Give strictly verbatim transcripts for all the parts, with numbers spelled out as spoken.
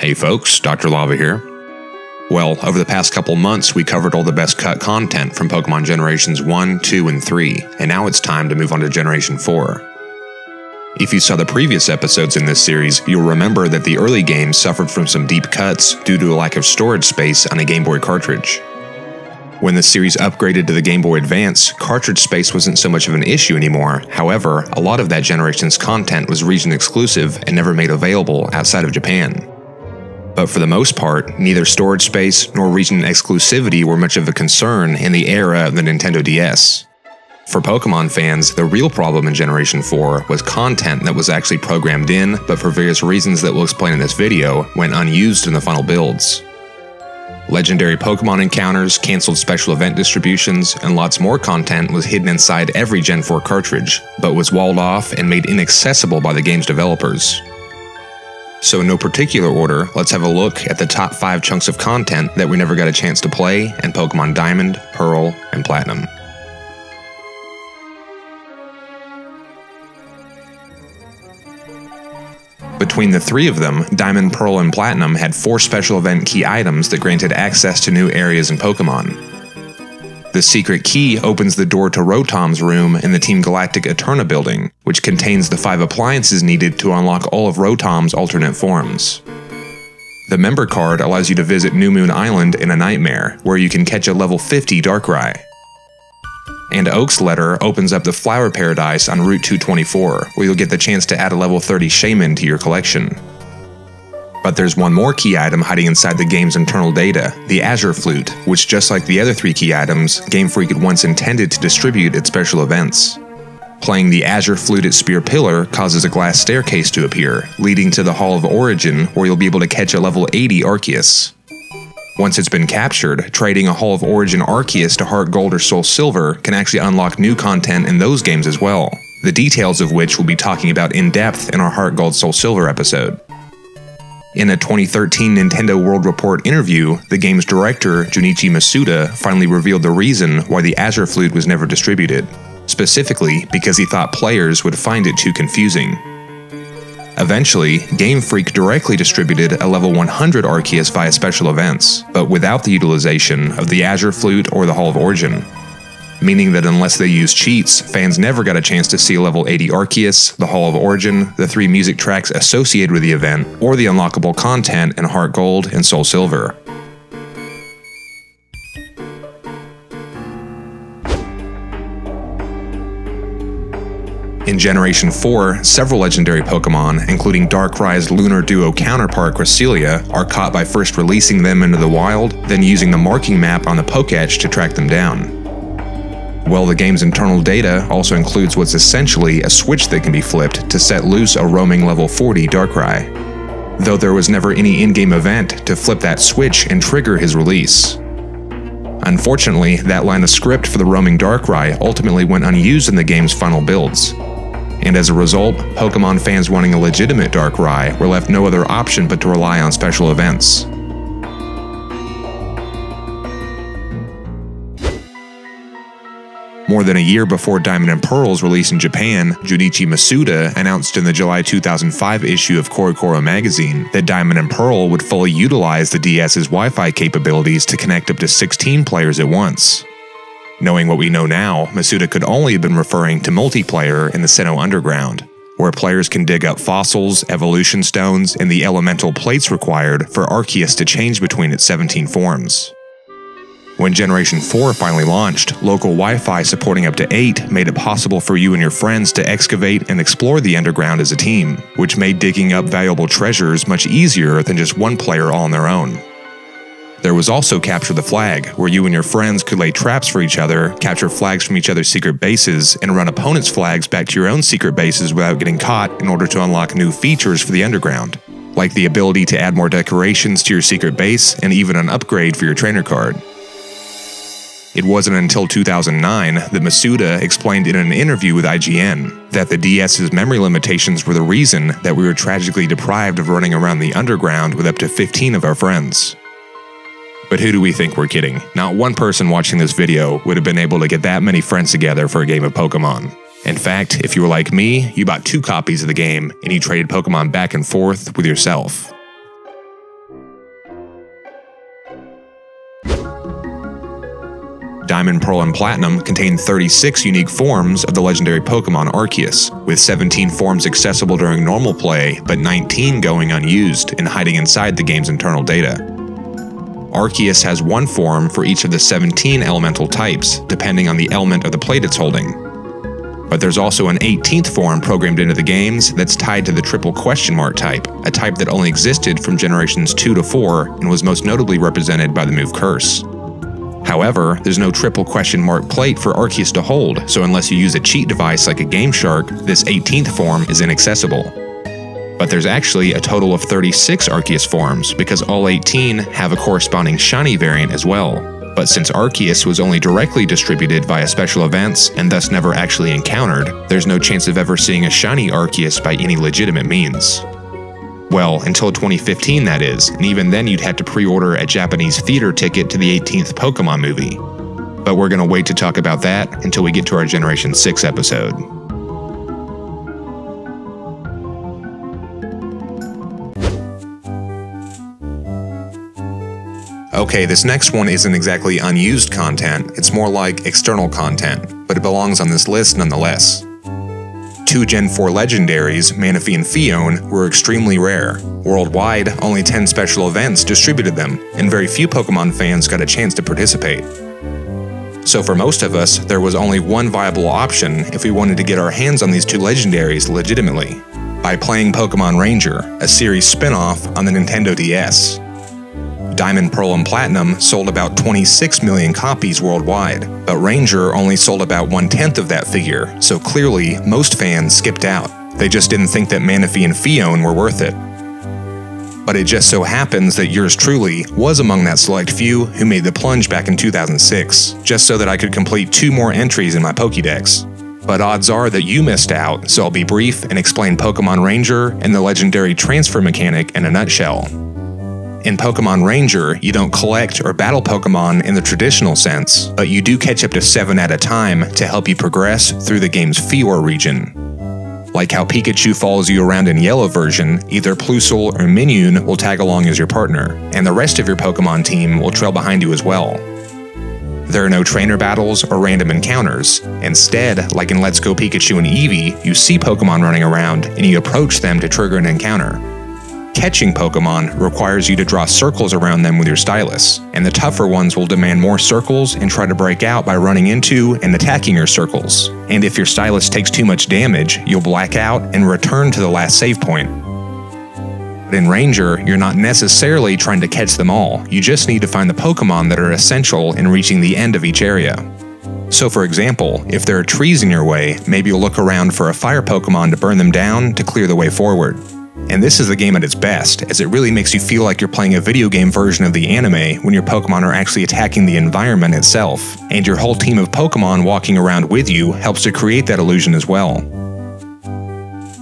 Hey folks, Doctor Lava here. Well, over the past couple months, we covered all the best cut content from Pokemon Generations one, two, and three, and now it's time to move on to Generation four. If you saw the previous episodes in this series, you'll remember that the early games suffered from some deep cuts due to a lack of storage space on a Game Boy cartridge. When the series upgraded to the Game Boy Advance, cartridge space wasn't so much of an issue anymore. However, a lot of that generation's content was region exclusive and never made available outside of Japan. But for the most part, neither storage space nor region exclusivity were much of a concern in the era of the Nintendo D S. For Pokemon fans, the real problem in Generation four was content that was actually programmed in, but for various reasons that we'll explain in this video, went unused in the final builds. Legendary Pokemon encounters, cancelled special event distributions, and lots more content was hidden inside every Gen four cartridge, but was walled off and made inaccessible by the game's developers. So in no particular order, let's have a look at the top five chunks of content that we never got a chance to play in Pokemon Diamond, Pearl, and Platinum. Between the three of them, Diamond, Pearl, and Platinum had four special event key items that granted access to new areas in Pokemon. The secret key opens the door to Rotom's room in the Team Galactic Eterna building, which contains the five appliances needed to unlock all of Rotom's alternate forms. The member card allows you to visit New Moon Island in a nightmare, where you can catch a level fifty Darkrai. And Oak's letter opens up the Flower Paradise on Route two twenty-four, where you'll get the chance to add a level thirty Shaymin to your collection. But there's one more key item hiding inside the game's internal data, the Azure Flute, which just like the other three key items, Game Freak had once intended to distribute at special events. Playing the Azure Flute at Spear Pillar causes a glass staircase to appear, leading to the Hall of Origin, where you'll be able to catch a level eighty Arceus. Once it's been captured, trading a Hall of Origin Arceus to Heart Gold or Soul Silver can actually unlock new content in those games as well, the details of which we'll be talking about in depth in our Heart Gold Soul Silver episode. In a twenty thirteen Nintendo World Report interview, the game's director, Junichi Masuda, finally revealed the reason why the Azure Flute was never distributed, specifically because he thought players would find it too confusing. Eventually, Game Freak directly distributed a level one hundred Arceus via special events, but without the utilization of the Azure Flute or the Hall of Origin, meaning that unless they used cheats, fans never got a chance to see level eighty Arceus, the Hall of Origin, the three music tracks associated with the event, or the unlockable content in Heart Gold and Soul Silver. In Generation four, several legendary Pokemon, including Darkrai's Lunar Duo counterpart Cresselia, are caught by first releasing them into the wild, then using the marking map on the Poketch to track them down. Well, the game's internal data also includes what's essentially a switch that can be flipped to set loose a roaming level forty Darkrai, though there was never any in-game event to flip that switch and trigger his release. Unfortunately, that line of script for the roaming Darkrai ultimately went unused in the game's final builds, and as a result, Pokemon fans wanting a legitimate Darkrai were left no other option but to rely on special events. More than a year before Diamond and Pearl's release in Japan, Junichi Masuda announced in the July two thousand five issue of CoroCoro Magazine that Diamond and Pearl would fully utilize the DS's Wi-Fi capabilities to connect up to sixteen players at once. Knowing what we know now, Masuda could only have been referring to multiplayer in the Sinnoh Underground, where players can dig up fossils, evolution stones, and the elemental plates required for Arceus to change between its seventeen forms. When Generation four finally launched, local Wi-Fi supporting up to eight made it possible for you and your friends to excavate and explore the underground as a team, which made digging up valuable treasures much easier than just one player all on their own. There was also Capture the Flag, where you and your friends could lay traps for each other, capture flags from each other's secret bases, and run opponents' flags back to your own secret bases without getting caught in order to unlock new features for the underground, like the ability to add more decorations to your secret base and even an upgrade for your trainer card. It wasn't until two thousand nine that Masuda explained in an interview with I G N that the DS's memory limitations were the reason that we were tragically deprived of running around the underground with up to fifteen of our friends. But who do we think we're kidding? Not one person watching this video would have been able to get that many friends together for a game of Pokemon. In fact, if you were like me, you bought two copies of the game and you traded Pokemon back and forth with yourself. Diamond, Pearl, and Platinum contain thirty-six unique forms of the legendary Pokemon Arceus, with seventeen forms accessible during normal play, but nineteen going unused and hiding inside the game's internal data. Arceus has one form for each of the seventeen elemental types, depending on the element of the plate it's holding. But there's also an eighteenth form programmed into the games that's tied to the triple question mark type, a type that only existed from generations two to four and was most notably represented by the move Curse. However, there's no triple question mark plate for Arceus to hold, so unless you use a cheat device like a Game Shark, this eighteenth form is inaccessible. But there's actually a total of thirty-six Arceus forms, because all eighteen have a corresponding shiny variant as well. But since Arceus was only directly distributed via special events, and thus never actually encountered, there's no chance of ever seeing a shiny Arceus by any legitimate means. Well, until twenty fifteen that is, and even then you'd have to pre-order a Japanese theater ticket to the eighteenth Pokemon movie. But we're gonna wait to talk about that until we get to our Generation six episode. Okay, this next one isn't exactly unused content, it's more like external content, but it belongs on this list nonetheless. Two Gen four legendaries, Manaphy and Phione, were extremely rare. Worldwide, only ten special events distributed them, and very few Pokemon fans got a chance to participate. So for most of us, there was only one viable option if we wanted to get our hands on these two legendaries legitimately, by playing Pokemon Ranger, a series spin-off on the Nintendo D S. Diamond, Pearl, and Platinum sold about twenty-six million copies worldwide, but Ranger only sold about one-tenth of that figure, so clearly most fans skipped out. They just didn't think that Manaphy and Phione were worth it. But it just so happens that yours truly was among that select few who made the plunge back in two thousand six, just so that I could complete two more entries in my Pokédex. But odds are that you missed out, so I'll be brief and explain Pokemon Ranger and the legendary transfer mechanic in a nutshell. In Pokemon Ranger, you don't collect or battle Pokemon in the traditional sense, but you do catch up to seven at a time to help you progress through the game's Fiore region. Like how Pikachu follows you around in Yellow version, either Plusle or Minun will tag along as your partner, and the rest of your Pokemon team will trail behind you as well. There are no trainer battles or random encounters. Instead, like in Let's Go Pikachu and Eevee, you see Pokemon running around and you approach them to trigger an encounter. Catching Pokemon requires you to draw circles around them with your stylus, and the tougher ones will demand more circles and try to break out by running into and attacking your circles. And if your stylus takes too much damage, you'll black out and return to the last save point. But in Ranger, you're not necessarily trying to catch them all, you just need to find the Pokemon that are essential in reaching the end of each area. So for example, if there are trees in your way, maybe you'll look around for a fire Pokemon to burn them down to clear the way forward. And this is the game at its best, as it really makes you feel like you're playing a video game version of the anime when your Pokemon are actually attacking the environment itself, and your whole team of Pokemon walking around with you helps to create that illusion as well.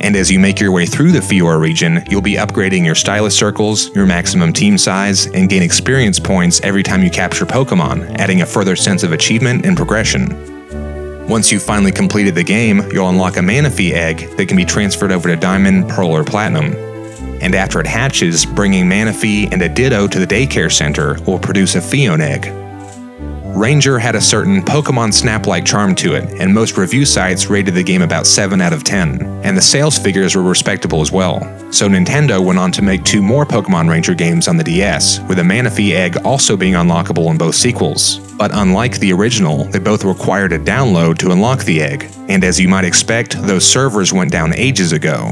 And as you make your way through the Fiore region, you'll be upgrading your stylus circles, your maximum team size, and gain experience points every time you capture Pokemon, adding a further sense of achievement and progression. Once you've finally completed the game, you'll unlock a Manaphy egg that can be transferred over to Diamond, Pearl, or Platinum. And after it hatches, bringing Manaphy and a Ditto to the daycare center will produce a Phione egg. Ranger had a certain Pokemon Snap-like charm to it, and most review sites rated the game about seven out of ten, and the sales figures were respectable as well. So Nintendo went on to make two more Pokemon Ranger games on the D S, with a Manaphy egg also being unlockable in both sequels. But unlike the original, they both required a download to unlock the egg, and as you might expect, those servers went down ages ago.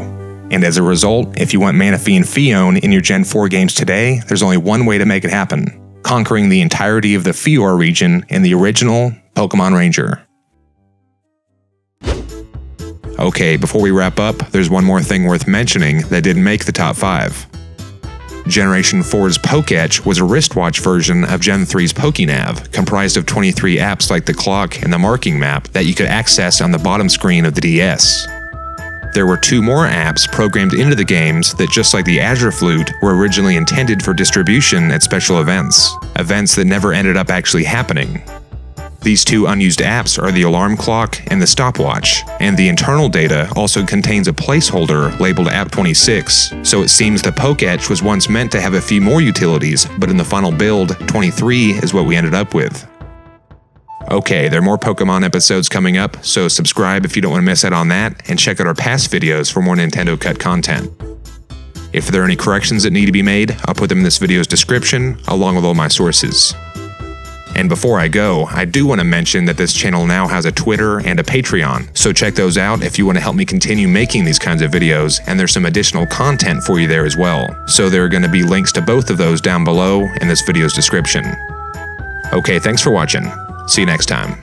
And as a result, if you want Manaphy and Phione in your Gen four games today, there's only one way to make it happen: conquering the entirety of the Fiore region in the original Pokemon Ranger. Okay, before we wrap up, there's one more thing worth mentioning that didn't make the top five. Generation four's Poketch was a wristwatch version of Gen three's PokéNav, comprised of twenty-three apps like the clock and the marking map that you could access on the bottom screen of the D S. There were two more apps programmed into the games that, just like the Azure Flute, were originally intended for distribution at special events, events that never ended up actually happening. These two unused apps are the alarm clock and the stopwatch, and the internal data also contains a placeholder labeled App twenty-six, so it seems the Poketch was once meant to have a few more utilities, but in the final build, twenty-three is what we ended up with. Okay, there are more Pokemon episodes coming up, so subscribe if you don't want to miss out on that, and check out our past videos for more Nintendo Cut content. If there are any corrections that need to be made, I'll put them in this video's description, along with all my sources. And before I go, I do want to mention that this channel now has a Twitter and a Patreon, so check those out if you want to help me continue making these kinds of videos, and there's some additional content for you there as well. So there are going to be links to both of those down below in this video's description. Okay, thanks for watching. See you next time.